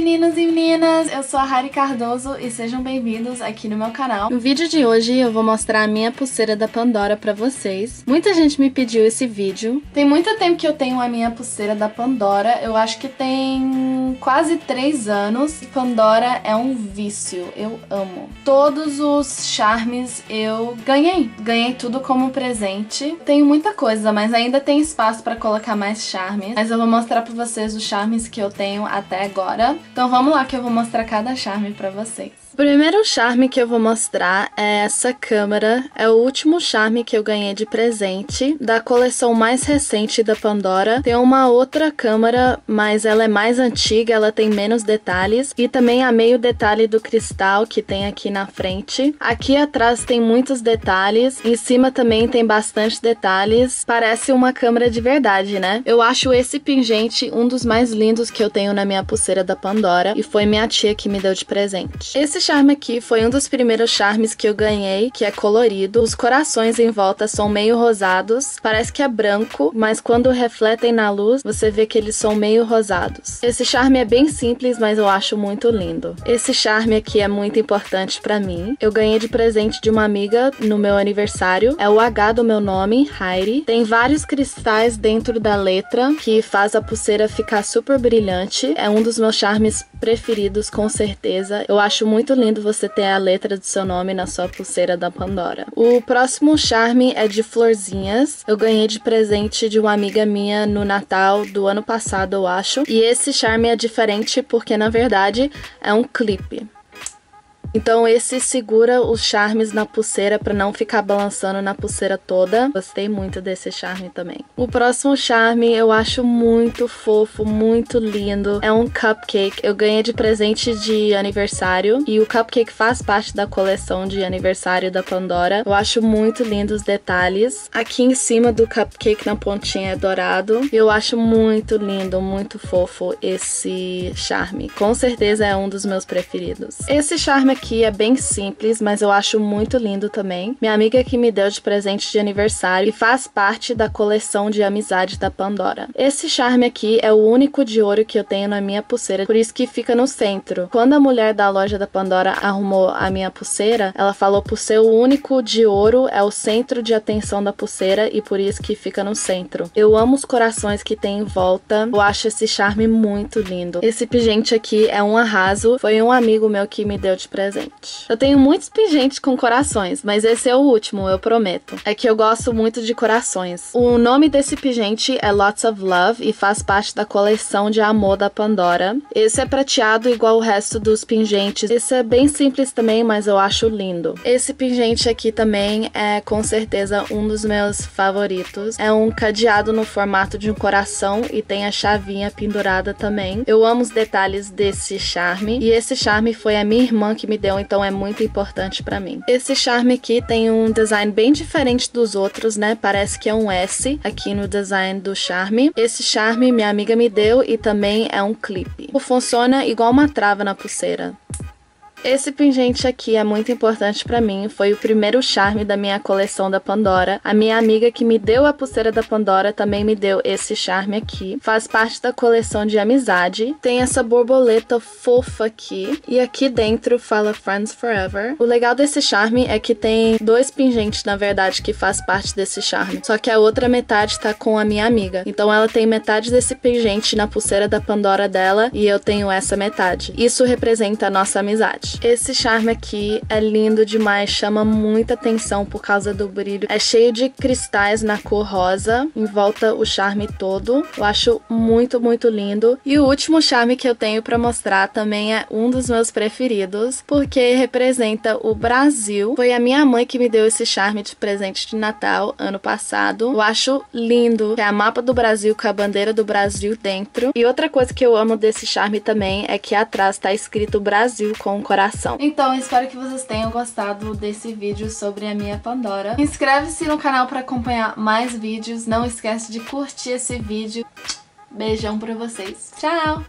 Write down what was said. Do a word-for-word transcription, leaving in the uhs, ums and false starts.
meninos e meninas! Eu sou a Heidi Cardoso e sejam bem-vindos aqui no meu canal. No vídeo de hoje eu vou mostrar a minha pulseira da Pandora pra vocês. Muita gente me pediu esse vídeo. Tem muito tempo que eu tenho a minha pulseira da Pandora, eu acho que tem quase três anos. E Pandora é um vício, eu amo. Todos os charmes eu ganhei. Ganhei tudo como presente. Tenho muita coisa, mas ainda tem espaço pra colocar mais charmes. Mas eu vou mostrar pra vocês os charmes que eu tenho até agora. Então vamos lá que eu vou mostrar cada charme pra vocês. O primeiro charme que eu vou mostrar é essa câmera. É o último charme que eu ganhei de presente da coleção mais recente da Pandora. Tem uma outra câmera, mas ela é mais antiga, ela tem menos detalhes. E também a meio detalhe do cristal que tem aqui na frente. Aqui atrás tem muitos detalhes. Em cima também tem bastante detalhes. Parece uma câmera de verdade, né? Eu acho esse pingente um dos mais lindos que eu tenho na minha pulseira da Pandora. E foi minha tia que me deu de presente. Esse Esse charme aqui foi um dos primeiros charmes que eu ganhei, que é colorido. Os corações em volta são meio rosados, parece que é branco, mas quando refletem na luz, você vê que eles são meio rosados. Esse charme é bem simples, mas eu acho muito lindo. Esse charme aqui é muito importante pra mim. Eu ganhei de presente de uma amiga no meu aniversário. É o agá do meu nome, Heidi. Tem vários cristais dentro da letra, que faz a pulseira ficar super brilhante. É um dos meus charmes preferidos, com certeza. Eu acho muito Muito lindo você ter a letra do seu nome na sua pulseira da Pandora. O próximo charme é de florzinhas. Eu ganhei de presente de uma amiga minha no Natal do ano passado, eu acho. E esse charme é diferente porque, na verdade, é um clipe. Então esse segura os charmes na pulseira para não ficar balançando na pulseira toda. Gostei muito desse charme também. O próximo charme eu acho muito fofo, muito lindo. É um cupcake. Eu ganhei de presente de aniversário. E o cupcake faz parte da coleção de aniversário da Pandora. Eu acho muito lindo os detalhes. Aqui em cima do cupcake na pontinha é dourado. E eu acho muito lindo, muito fofo esse charme. Com certeza é um dos meus preferidos. Esse charme aqui Aqui é bem simples, mas eu acho muito lindo também. Minha amiga que me deu de presente de aniversário e faz parte da coleção de amizade da Pandora. Esse charme aqui é o único de ouro que eu tenho na minha pulseira, por isso que fica no centro. Quando a mulher da loja da Pandora arrumou a minha pulseira, ela falou por ser o único de ouro, é o centro de atenção da pulseira e por isso que fica no centro. Eu amo os corações que tem em volta, eu acho esse charme muito lindo. Esse pingente aqui é um arraso, foi um amigo meu que me deu de presente. Eu tenho muitos pingentes com corações, mas esse é o último, eu prometo. É que eu gosto muito de corações. O nome desse pingente é Lots of Love e faz parte da coleção de amor da Pandora. Esse é prateado igual o resto dos pingentes. Esse é bem simples também, mas eu acho lindo. Esse pingente aqui também é com certeza um dos meus favoritos. É um cadeado no formato de um coração e tem a chavinha pendurada também. Eu amo os detalhes desse charme. E esse charme foi a minha irmã que me deu, então é muito importante pra mim. Esse charme aqui tem um design bem diferente dos outros, né? Parece que é um S aqui no design do charme. Esse charme minha amiga me deu e também é um clipe. Funciona igual uma trava na pulseira. Esse pingente aqui é muito importante pra mim, foi o primeiro charme da minha coleção da Pandora. A minha amiga que me deu a pulseira da Pandora também me deu esse charme aqui. Faz parte da coleção de amizade. Tem essa borboleta fofa aqui. E aqui dentro fala Friends Forever. O legal desse charme é que tem dois pingentes, na verdade, que faz parte desse charme. Só que a outra metade tá com a minha amiga. Então ela tem metade desse pingente na pulseira da Pandora dela e eu tenho essa metade. Isso representa a nossa amizade. Esse charme aqui é lindo demais, chama muita atenção por causa do brilho. É cheio de cristais na cor rosa, em volta o charme todo. Eu acho muito, muito lindo. E o último charme que eu tenho pra mostrar também é um dos meus preferidos, porque representa o Brasil. Foi a minha mãe que me deu esse charme de presente de Natal, ano passado. Eu acho lindo, é a mapa do Brasil com a bandeira do Brasil dentro. E outra coisa que eu amo desse charme também é que atrás tá escrito Brasil com um coração. Então, espero que vocês tenham gostado desse vídeo sobre a minha Pandora. Inscreve-se no canal para acompanhar mais vídeos. Não esquece de curtir esse vídeo. Beijão pra vocês. Tchau!